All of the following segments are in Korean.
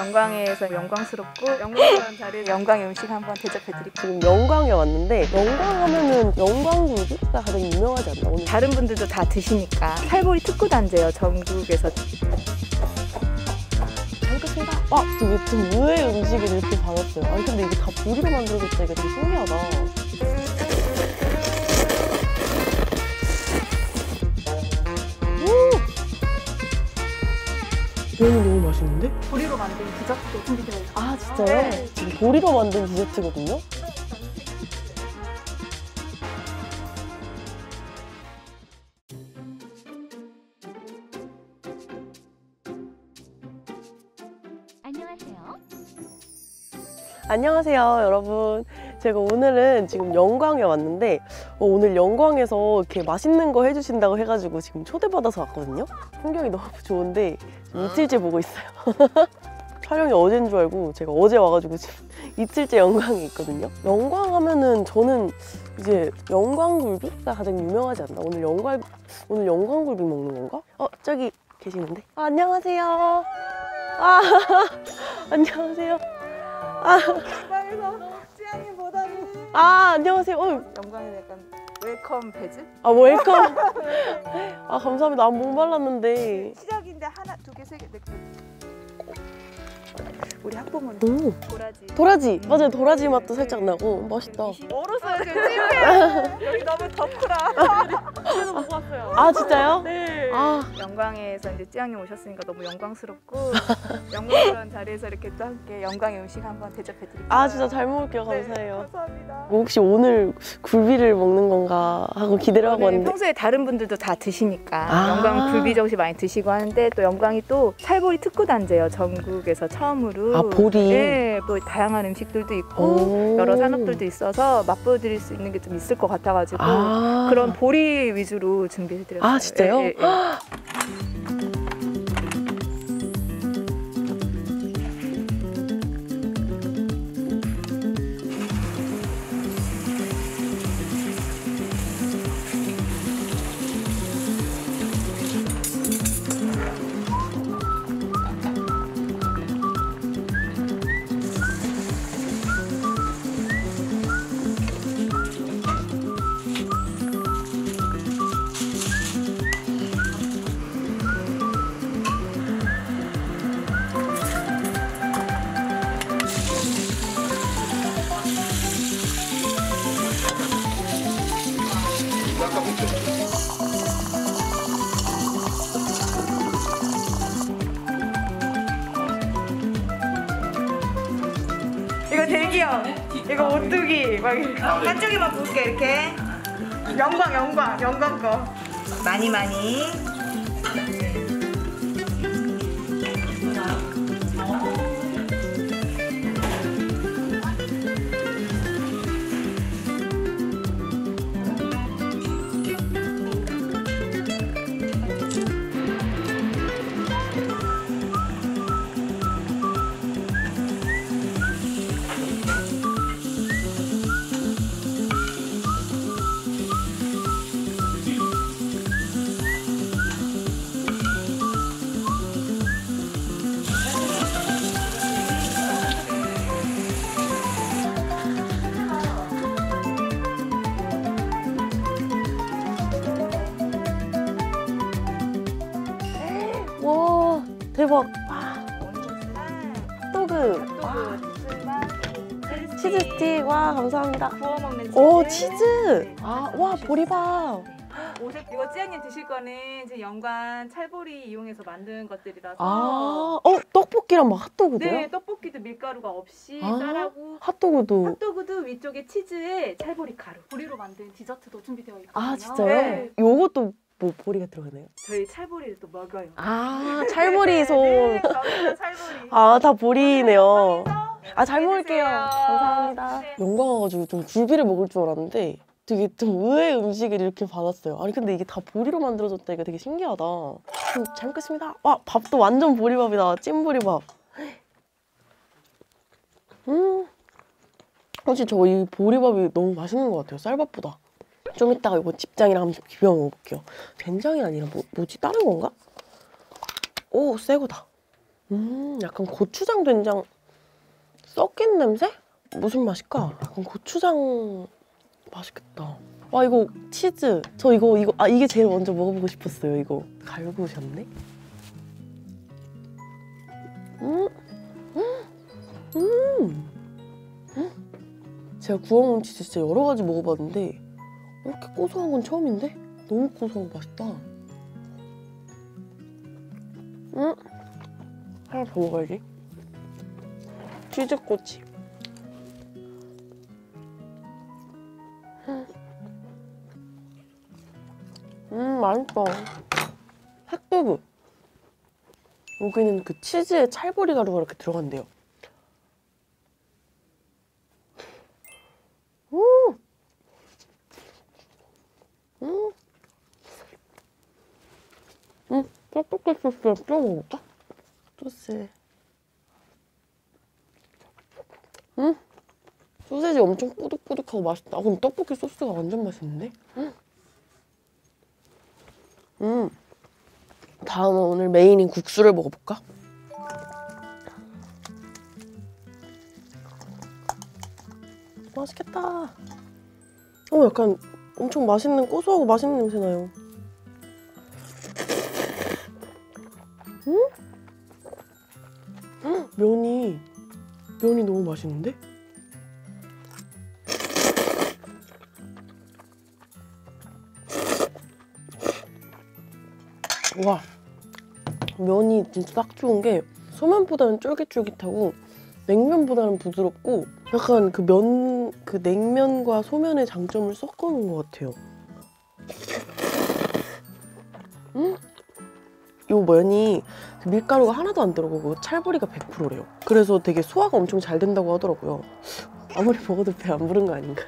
영광에서 영광스럽고 영광스러운 자리에 영광의 음식 한번 대접해드릴게요. 지금 영광에 왔는데 영광하면은 영광굴비가 가장 유명하지 않나? 오늘 다른 분들도 다 드시니까 칼보리 특구단지예요. 전국에서. 아! 되게 좀 의외의 음식을 이렇게 받았어요. 아니 근데 이게 다 보리로 만들어졌다. 이거 되게 신기하다. 이거는 너무 맛있는데? 보리로 만든 디저트도 준비되어 있어요. 아 진짜요? 네. 지금 보리로 만든 디저트거든요? 안녕하세요 여러분. 제가 오늘은 지금 영광에 왔는데 오늘 영광에서 이렇게 맛있는 거 해주신다고 해가지고 지금 초대받아서 왔거든요. 풍경이 너무 좋은데 이틀째 보고 있어요. 촬영이 어제인 줄 알고 제가 어제 와가지고 지금 이틀째 영광에 있거든요. 영광 하면은 저는 이제 영광굴비가 가장 유명하지 않나? 오늘 영광굴비 먹는 건가? 저기 계시는데? 안녕하세요. 안녕하세요. 영광에서 취향인보다는 안녕하세요. 영광에는 약간 웰컴 배즙? 웰컴? 아 감사합니다. 목 말랐는데 시작인데 하나, 두 개, 세 개, 네 개. 우리 학부모님 도라지! 맞아요. 도라지 맛도 살짝 나고 맛있다. 멀었어요. 여기 너무 덥구나. 그래서 보고 왔어요. 아 진짜요? 네. 영광에서 이제 찌양님 오셨으니까 너무 영광스럽고 영광스러운 자리에서 이렇게 또 함께 영광의 음식 한번 대접해드릴게요. 아 진짜 잘 먹을게요. 감사해요. 네, 감사합니다. 혹시 오늘 굴비를 먹는 건가 하고 기대를 하고 왔는데 평소에 다른 분들도 다 드시니까 영광 굴비 정식 많이 드시고 하는데 또 영광이 또 살보리 특구단지예요. 전국에서 처음으로. 보리. 네, 또 다양한 음식들도 있고 여러 산업들도 있어서 맛보여드릴 수 있는 게 좀 있을 것 같아가지고 그런 보리 위주로 준비해드렸어요. 아 진짜요? 예, 예, 예. 이거 대기업, 이거 오뚜기, 막 한쪽에만 볼게 이렇게. 영광 거. 많이. 대박! 핫도그! 치즈스틱! 와 감사합니다. 구워먹는 치즈! 오 치즈! 와 보리밥! 이거 찌양님 드실 거는 이제 연관 찰보리 이용해서 만든 것들이라서 떡볶이랑 막 핫도그도요? 네, 떡볶이도 밀가루가 없이 쌀하고 핫도그도 위쪽에 치즈에 찰보리 가루 보리로 만든 디저트도 준비되어 있거든요. 아 진짜요? 네. 요것도 뭐 보리가 들어가나요? 저희 찰보리를 또 먹어요. 찰보리 솜. 네, 찰보리. 다 보리네요. 잘 먹을게요. 감사합니다. 네. 영광 와가지고 좀 굴비를 먹을 줄 알았는데 되게 좀 의외의 음식을 이렇게 받았어요. 아니 근데 이게 다 보리로 만들어졌다니까 되게 신기하다. 잘 먹겠습니다. 밥도 완전 보리밥이다. 찐보리밥. 혹시 저 이 보리밥이 너무 맛있는 것 같아요. 쌀밥보다. 좀 이따가 이거 집장이랑 한번 비벼 먹어볼게요. 된장이 아니라 뭐지? 다른 건가? 오, 새거다. 약간 고추장 된장 섞인 냄새? 무슨 맛일까? 약간 고추장 맛있겠다. 와 이거 치즈. 저 이거 아 이게 제일 먼저 먹어보고 싶었어요. 이거 갈구셨네? 제가 구워먹은 치즈 진짜 여러 가지 먹어봤는데 이렇게 고소한 건 처음인데? 너무 고소하고 맛있다. 하나 더 먹어야지. 치즈꼬치. 맛있다. 핫도그. 여기는 그 치즈에 찰보리 가루가 이렇게 들어간대요. 떡볶이 소스에 뿌려 먹을까? 소스. 소세지 엄청 뿌득뿌득하고 맛있다. 아, 그럼 떡볶이 소스가 완전 맛있는데? 다음은 오늘 메인인 국수를 먹어볼까? 맛있겠다. 약간 엄청 맛있는 고소하고 맛있는 냄새 나요. 면이 너무 맛있는데? 와, 면이 진짜 딱 좋은 게 소면보다는 쫄깃쫄깃하고 냉면보다는 부드럽고 약간 그 냉면과 소면의 장점을 섞어놓은 것 같아요. 이 면이 밀가루가 하나도 안 들어가고 찰보리가 100%래요. 그래서 되게 소화가 엄청 잘 된다고 하더라고요. 아무리 먹어도 배 안 부른 거 아닌가?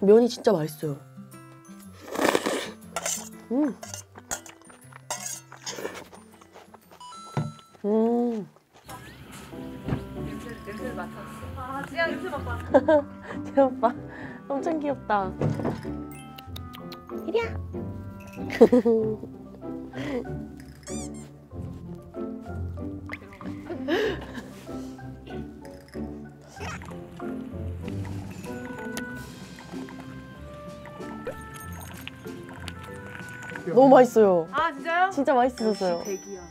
면이 진짜 맛있어요. 냄새를 맡았어. 아, 지아 냄새 맡았어. 제 오빠 엄청 귀엽다. 이리야. 너무 맛있어요. 아 진짜요? 진짜 맛있으셨어요. 대기업.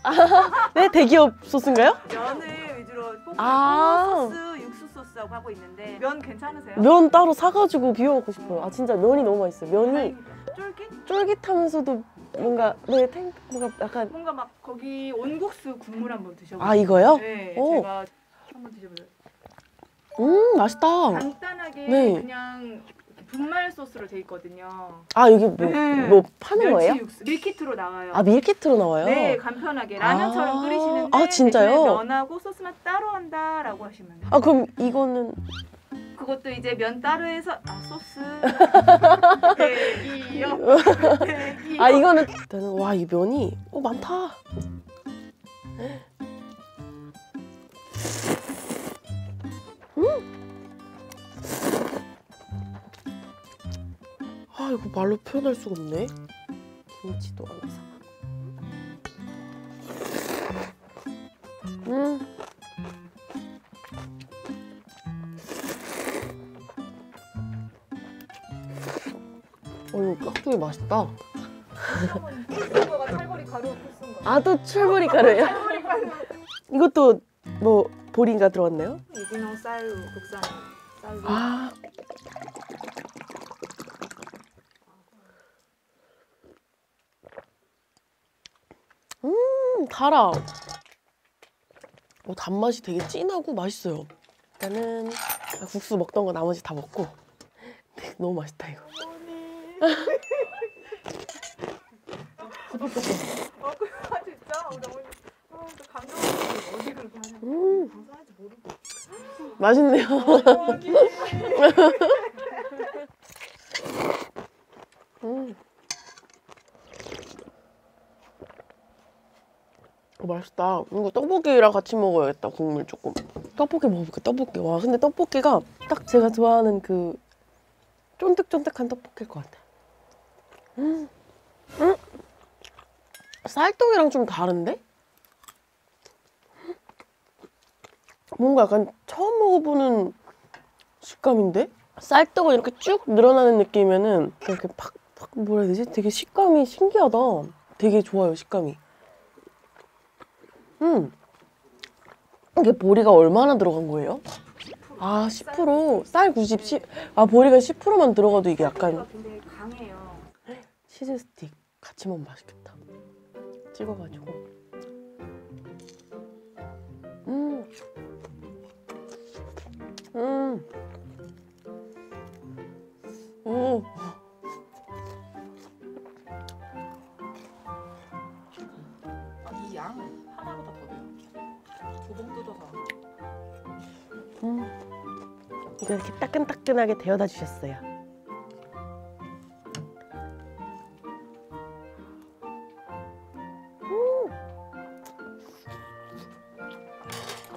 네? 대기업 소스인가요? 면을 위주로 볶은 소스, 육수 소스라고 하고 있는데 면 괜찮으세요? 면 따로 사가지고 비벼 먹고 싶어요. 아 진짜 면이 너무 맛있어요. 면이 쫄깃? 쫄깃하면서도 뭔가 네, 뭔가 약간 뭔가 막 거기 온국수 국물 한번 드셔보세요. 아 이거요? 네, 오. 제가 한번 드셔보세요. 맛있다. 간단하게 네. 그냥 분말 소스로 돼 있거든요. 아 여기 뭐 파는 거예요? 육수. 밀키트로 나와요. 아 밀키트로 나와요? 네 간편하게 라면처럼 끓이시는데 아 진짜요? 면하고 소스만 따로 한다라고 하시면 돼요. 아 그럼 이거는 그것도 이제 면 따로 해서 아 소스 대기업 아 이거는 와 이 면이 많다. 아 이거 말로 표현할 수가 없네. 김치도 안 사. 이거 깍두기 맛있다. 찰보리 가루 쓴 거. 아 또 찰보리 가루예요? 찰보리 가루. 이것도 뭐 보리인가 들어갔나요? 유기농 쌀로 국산 쌀로. 아. 달아. 단맛이 되게 진하고 맛있어요. 일단은 국수 먹던 거 나머지 다 먹고. 너무 맛있다 이거. 맛있네요. 맛있다. 이거 떡볶이랑 같이 먹어야겠다. 국물 조금. 떡볶이 먹어볼게. 떡볶이. 와, 근데 떡볶이가 딱 제가 좋아하는 그 쫀득쫀득한 떡볶이일 것 같아. 쌀떡이랑 좀 다른데? 뭔가 약간 처음 먹어보는 식감인데? 쌀떡은 이렇게 쭉 늘어나는 느낌이면은 이렇게 팍팍 뭐라 해야 되지? 되게 식감이 신기하다. 되게 좋아요, 식감이. 이게 보리가 얼마나 들어간 거예요? 아, 10%? 쌀 90, 10. 아, 보리가 10%만 들어가도 이게 약간 굉장히 강해요. 치즈 스틱 같이 먹으면 맛있겠다. 찍어가지고. 이 양 하나보다 더 돼요. 조금 뜯어서. 이거 이렇게 따끈따끈하게 데워다 주셨어요.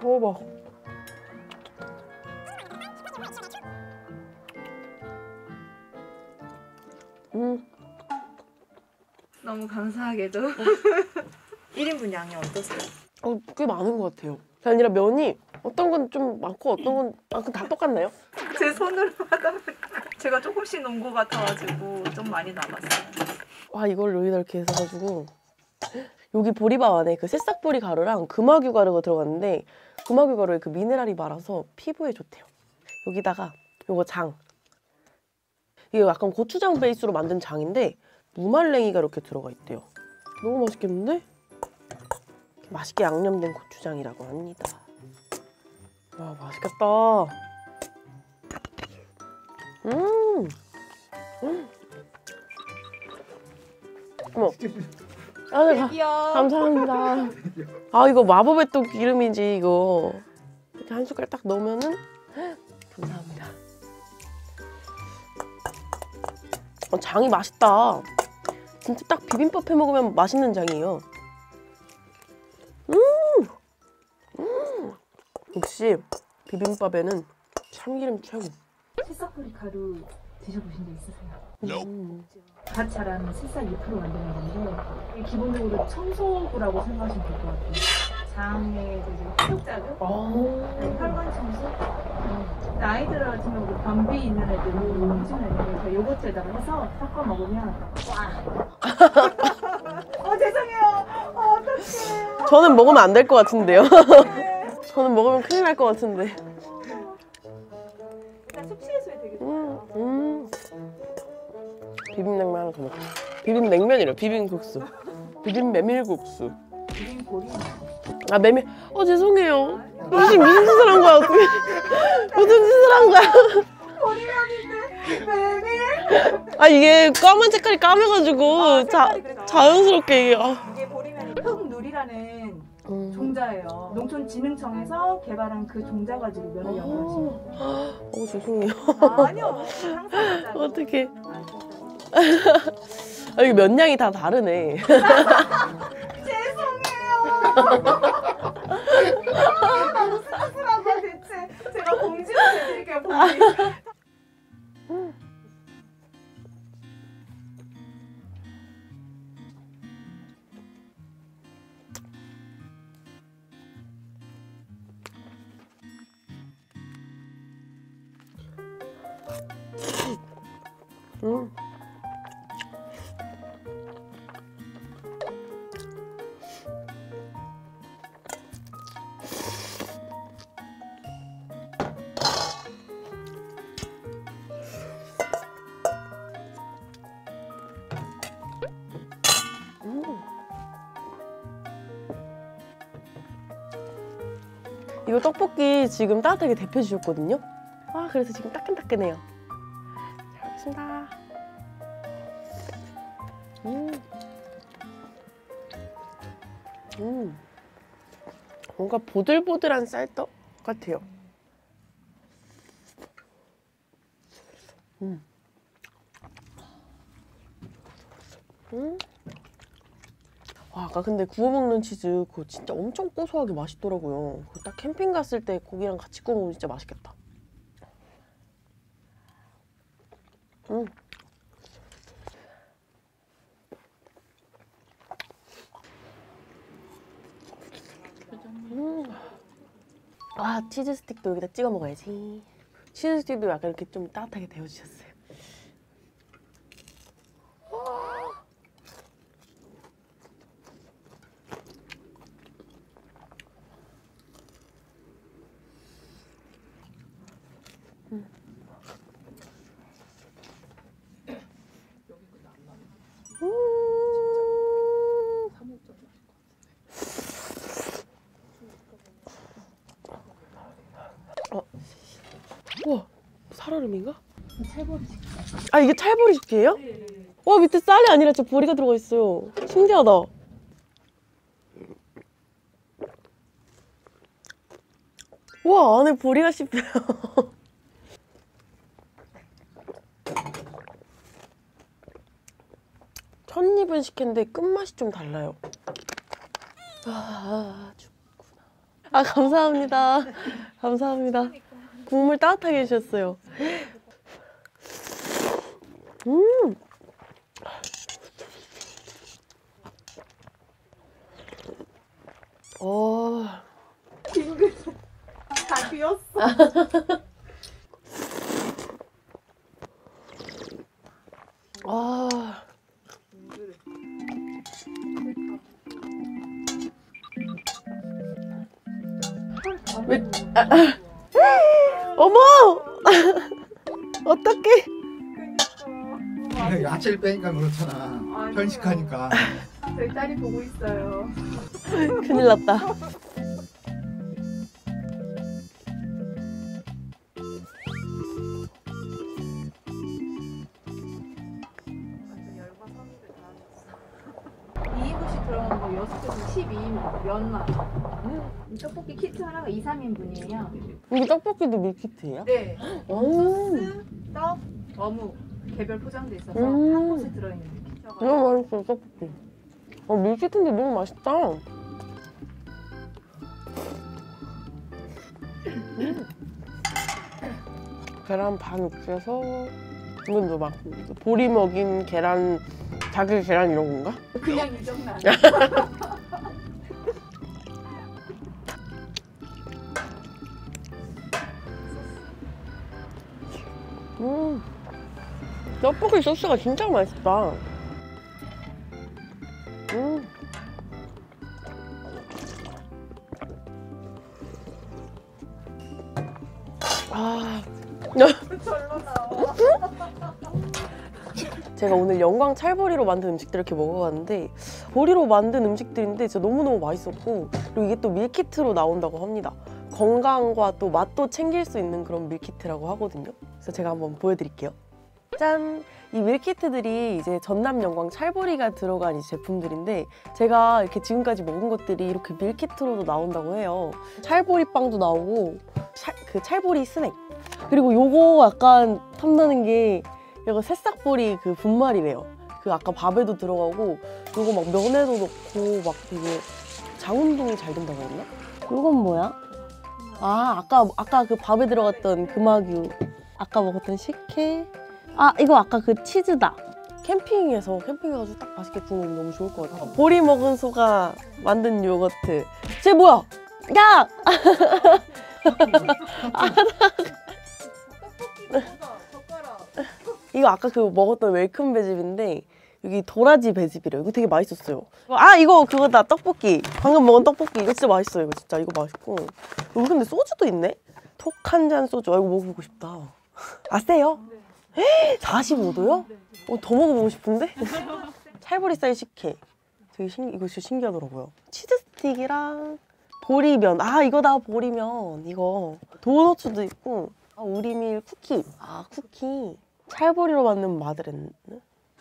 먹어봐. 너무 감사하게도 1인분 양이 어떠세요? 꽤 많은 것 같아요. 그게 아니라 면이 어떤 건 좀 많고 어떤 건 다 똑같나요? 제 손으로 하다 보니까 제가 조금씩 넣은 것 같아가지고 좀 많이 남았어요. 와, 이걸 여기다 이렇게 해서가지고 여기 보리밥 안에 그 새싹보리 가루랑 금화균 가루가 들어갔는데 금화균 가루에 그 미네랄이 많아서 피부에 좋대요. 여기다가 요거 장. 이게 약간 고추장 베이스로 만든 장인데 무말랭이가 이렇게 들어가 있대요. 너무 맛있겠는데? 맛있게 양념된 고추장이라고 합니다. 와, 맛있겠다. 어머. 아, 네, 감사합니다. 아, 이거 마법의 또 기름이지, 이거. 이렇게 한 숟갈 딱 넣으면은. 감사합니다. 장이 맛있다. 진짜 딱 비빔밥 해 먹으면 맛있는 장이에요. 역시 비빔밥에는 참기름 최고. 새싹보리 가루 드셔보신 적 있으세요? 갓 자란 새싹 잎으로 만드는 건데 기본적으로 청소구라고 생각하시면 될 것 같아요. 장의 흡착작용, 혈관 청소. 아이들 같은 경우 변비 있는 애들, 음식 애들 요거트에다가 해서 섞어 먹으면 와. 죄송해요. 어떡해. 저는 먹으면 안 될 것 같은데요. 저는 먹으면 큰일 날 것 같은데. 일단 숙취해소에 되게 좋아요. 비빔냉면 하나 더 먹자. 비빔냉면이래. 비빔국수. 비빔메밀국수. 비빔고리. 아, 메밀. 죄송해요. 무슨 짓을 한 거야, 어떻게. 무슨 짓을 한 거야. 고리밥인데 메밀. 아, 이게 까만 색깔이 까매가지고 자연스럽게 이게. 이게 보리면 흑누리라는 종자예요. 농촌진흥청에서 개발한 그 종자 가지고 면을 연구하시는 거예요. 죄송해요. 아니요. 어떡해. 여기 면 양이 다 다르네. 죄송해요. 너무 씁쓸한 거야, 대체. 제가 봉지를 해드릴게요, 봉지. 이거 떡볶이 지금 따뜻하게 데펴주셨거든요? 아, 그래서 지금 따끈따끈해요. 잘 먹겠습니다. 뭔가 보들보들한 쌀떡 같아요. 와, 아까 근데 구워 먹는 치즈 그거 진짜 엄청 고소하게 맛있더라고요. 그거 딱 캠핑 갔을 때 고기랑 같이 구워 먹으면 진짜 맛있겠다. 아, 치즈 스틱도 여기다 찍어 먹어야지. 치즈 스틱도 약간 이렇게 좀 따뜻하게 데워주셨어요. 우와, 살얼음인가? 아, 이게 찰보리식이에요? 와, 밑에 쌀이 아니라 저 보리가 들어가 있어요. 신기하다. 우와, 안에 보리가 씹혀요. 첫 입은 식혜인데 끝맛이 좀 달라요. 아, 죽구나. 아, 감사합니다. 감사합니다. 국물 따뜻하게 해주셨어요. 빙글빙글 다 비었어. 아. 왜? 어머! 어떡해? 그러니까. 야채를 빼니까 그렇잖아. 아니요. 편식하니까. 저희 딸이 보고 있어요. 큰일 났다. 떡볶이 키트 하나가 2, 3인분이에요. 이게 떡볶이도 밀키트예요? 네. 소스, 떡, 어묵 개별 포장돼 있어서 한 곳에 들어있는 밀키트가 너무 맛있어요, 떡볶이. 아, 밀키트인데 너무 맛있다. 계란 반 으깨서 이건 또 막 보리 먹인 계란, 자기 계란 이런 건가? 그냥 유정란. 떡볶이 소스가 진짜 맛있다. 아. 제가 오늘 영광 찰보리로 만든 음식들을 이렇게 먹어봤는데, 보리로 만든 음식들인데 진짜 너무너무 맛있었고, 그리고 이게 또 밀키트로 나온다고 합니다. 건강과 또 맛도 챙길 수 있는 그런 밀키트라고 하거든요. 그래서 제가 한번 보여드릴게요. 짠! 이 밀키트들이 이제 전남 영광 찰보리가 들어간 이 제품들인데, 제가 이렇게 지금까지 먹은 것들이 이렇게 밀키트로도 나온다고 해요. 찰보리 빵도 나오고 그 찰보리 스낵, 그리고 요거 약간 탐나는 게 요거 새싹보리 그 분말이래요. 그 아까 밥에도 들어가고, 요거 막 면에도 넣고 막 되게 장운동이 잘 된다고 했나? 요건 뭐야? 아, 아까 그 밥에 들어갔던 금화규, 아까 먹었던 식혜. 아, 이거 아까 그 치즈다. 캠핑에서 캠핑 가서 딱 맛있게 구워 먹으면 너무 좋을 것 같아. 보리 먹은 소가 만든 요거트. 쟤 뭐야? 야! 이거 아까 그 먹었던 웰컴 배즙인데 여기 도라지 배즙이래요. 이거 되게 맛있었어요. 아, 이거 그거다. 떡볶이. 방금 먹은 떡볶이. 이거 진짜 맛있어요. 이거 진짜 이거 맛있고. 여기 근데 소주도 있네? 톡 한 잔 소주. 아, 이거 먹어보고 싶다. 아, 세요? 45도요? 더 먹어보고 싶은데? 찰보리 쌀 식혜 되게 이거 진짜 신기하더라고요. 치즈 스틱이랑 보리면, 아 이거다 보리면. 이거 도너츠도 있고, 아, 우리밀 쿠키. 아, 쿠키 찰보리로 만든 마들렌,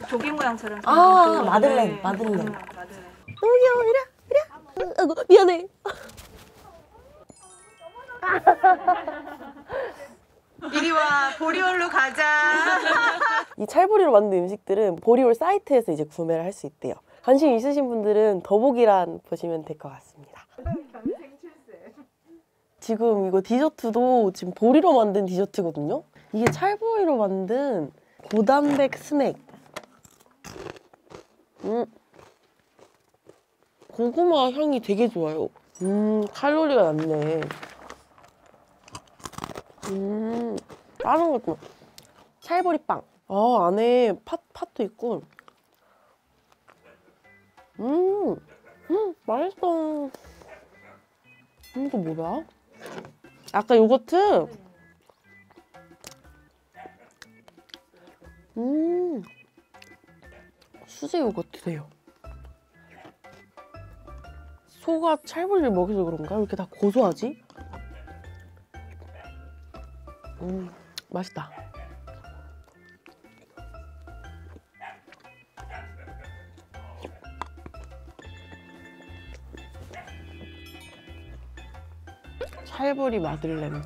조개 모양처럼. 아, 마들렌. 마들렌 너무 귀여워. 이리 이리. 아이고, 미안해. 이리와, 보리올로 가자. 이 찰보리로 만든 음식들은 보리올 사이트에서 이제 구매를 할 수 있대요. 관심 있으신 분들은 더보기란 보시면 될 것 같습니다. 지금 이거 디저트도 지금 보리로 만든 디저트거든요. 이게 찰보리로 만든 고단백 스낵. 고구마 향이 되게 좋아요. 칼로리가 낮네. 다른 것도 찰보리빵. 아, 안에 팥도 있고. 맛있어. 이거 뭐야? 아까 요거트? 수제 요거트래요. 소가 찰보리를 먹여서 그런가? 왜 이렇게 다 고소하지? 맛있다. 찰보리 마들렌.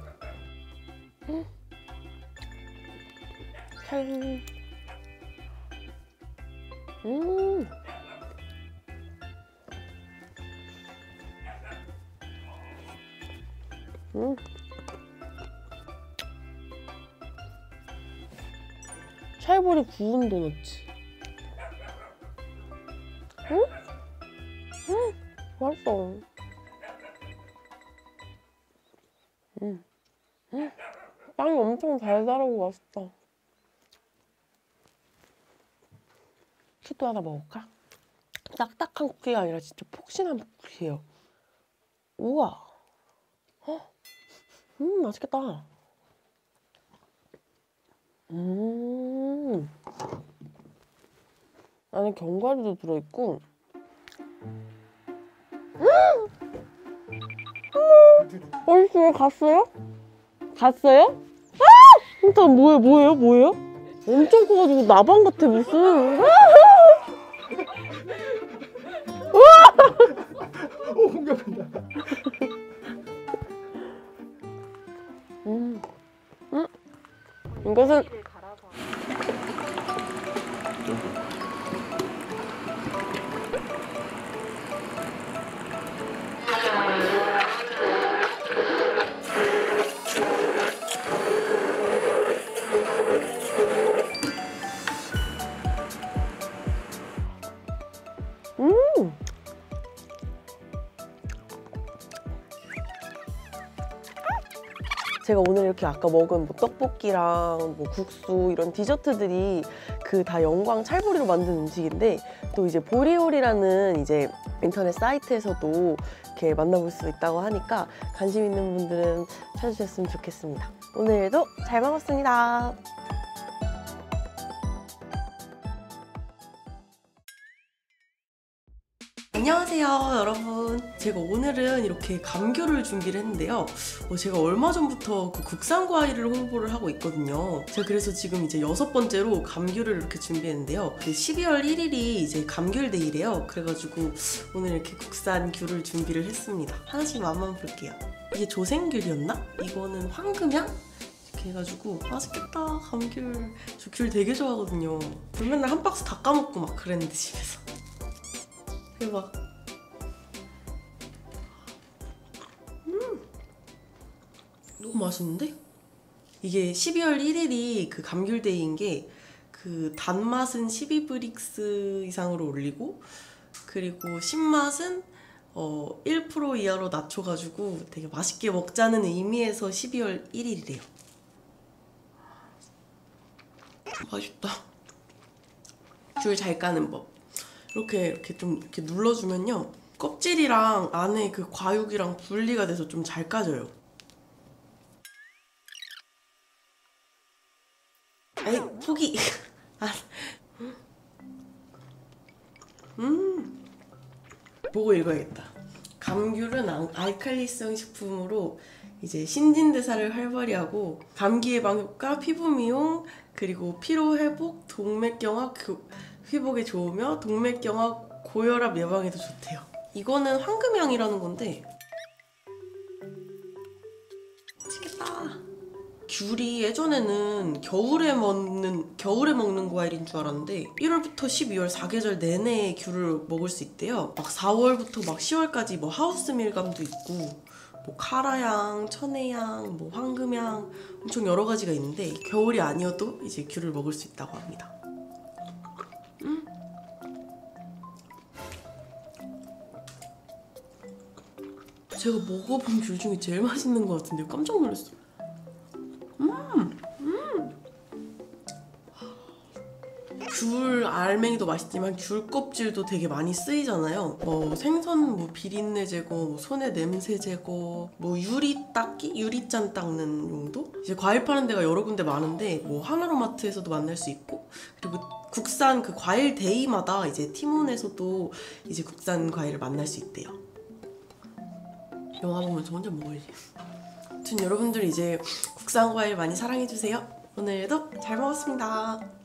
찰보리 구운 도넛. 맛있어. 빵이 엄청 달달하고 맛있다. 쿠키도 하나 먹을까? 딱딱한 쿠키가 아니라 진짜 폭신한 쿠키예요. 우와. 맛있겠다. 안에 견과류도 들어있고. 어딨어요? 갔어요? 갔어요? 아! 진짜 뭐예요? 엄청 커가지고 나방 같아 무슨. 오, 공격한다. 이것은 제가 오늘 이렇게 아까 먹은 뭐 떡볶이랑 뭐 국수 이런 디저트들이 그 다 영광 찰보리로 만든 음식인데, 또 이제 보리오리라는 이제 인터넷 사이트에서도 이렇게 만나볼 수 있다고 하니까 관심 있는 분들은 찾아주셨으면 좋겠습니다. 오늘도 잘 먹었습니다. 안녕하세요 여러분. 제가 오늘은 이렇게 감귤을 준비를 했는데요. 제가 얼마 전부터 그 국산 과일을 홍보를 하고 있거든요. 제가 그래서 지금 이제 6번째로 감귤을 이렇게 준비했는데요. 12월 1일이 이제 감귤데이래요. 그래가지고 오늘 이렇게 국산 귤을 준비를 했습니다. 하나씩 맛만 볼게요. 이게 조생귤이었나? 이거는 황금향? 해가지고 맛있겠다. 감귤. 저 귤 되게 좋아하거든요. 저 맨날 한 박스 다 까먹고 막 그랬는데 집에서. 대박. 너무 맛있는데? 이게 12월 1일이 그 감귤데이인 게, 그 단맛은 12브릭스 이상으로 올리고, 그리고 신맛은 1% 이하로 낮춰가지고 되게 맛있게 먹자는 의미에서 12월 1일이래요. 맛있다. 귤 잘 까는 법. 이렇게 좀 이렇게 눌러주면요, 껍질이랑 안에 그 과육이랑 분리가 돼서 좀 잘 까져요. 아이 포기. 보고 읽어야겠다. 감귤은 알칼리성 식품으로 이제 신진대사를 활발히 하고, 감기 예방 효과, 피부 미용, 그리고 피로 회복, 동맥경화 회복에 좋으며 동맥경화 고혈압 예방에도 좋대요. 이거는 황금향이라는 건데. 맛있겠다. 귤이 예전에는 겨울에 먹는 과일인 줄 알았는데 1월부터 12월 4계절 내내 귤을 먹을 수 있대요. 막 4월부터 막 10월까지 뭐 하우스 밀감도 있고 뭐 카라향, 천혜향, 뭐 황금향 엄청 여러 가지가 있는데 겨울이 아니어도 이제 귤을 먹을 수 있다고 합니다. 제가 먹어본 귤 중에 제일 맛있는 것 같은데 깜짝 놀랐어. 귤 알맹이도 맛있지만 귤 껍질도 되게 많이 쓰이잖아요. 뭐 생선 뭐 비린내 제거, 뭐 손에 냄새 제거, 뭐 유리 닦기? 유리잔 닦는 용도? 이제 과일 파는 데가 여러 군데 많은데 뭐 하나로마트에서도 만날 수 있고, 그리고 국산 그 과일 데이마다 이제 티몬에서도 이제 국산 과일을 만날 수 있대요. 영화 보면서 혼자 먹을래. 아무튼 여러분들 이제 국산 과일 많이 사랑해주세요. 오늘도 잘 먹었습니다.